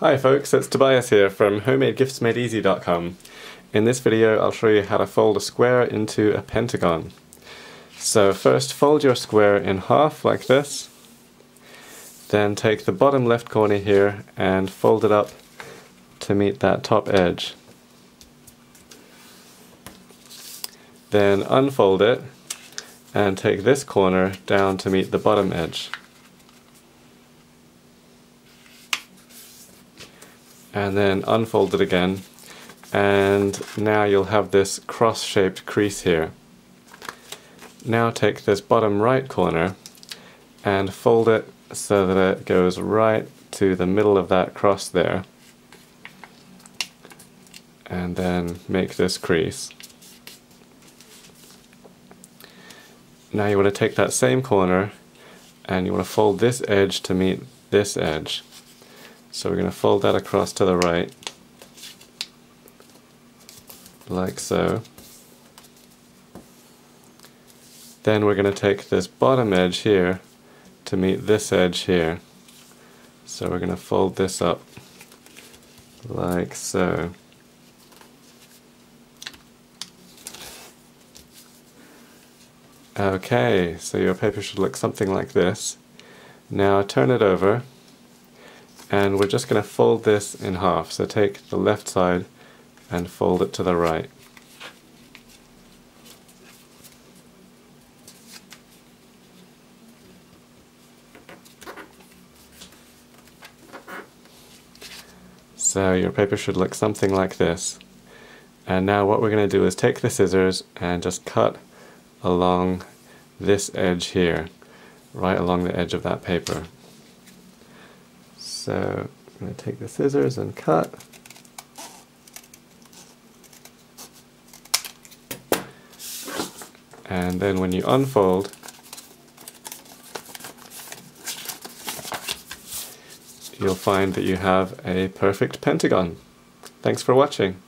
Hi folks, it's Tobias here from HomemadeGiftsMadeEasy.com. In this video I'll show you how to fold a square into a pentagon. So first fold your square in half like this, then take the bottom left corner here and fold it up to meet that top edge. Then unfold it and take this corner down to meet the bottom edge. And then unfold it again, and now you'll have this cross-shaped crease here. Now take this bottom right corner and fold it so that it goes right to the middle of that cross there, and then make this crease. Now you want to take that same corner and you want to fold this edge to meet this edge. So we're going to fold that across to the right, like so. Then we're going to take this bottom edge here to meet this edge here. So we're going to fold this up, like so. Okay, so your paper should look something like this. Now turn it over. And we're just going to fold this in half, so take the left side and fold it to the right. So your paper should look something like this. And now what we're going to do is take the scissors and just cut along this edge here, right along the edge of that paper. So I'm going to take the scissors and cut. And then when you unfold, you'll find that you have a perfect pentagon. Thanks for watching.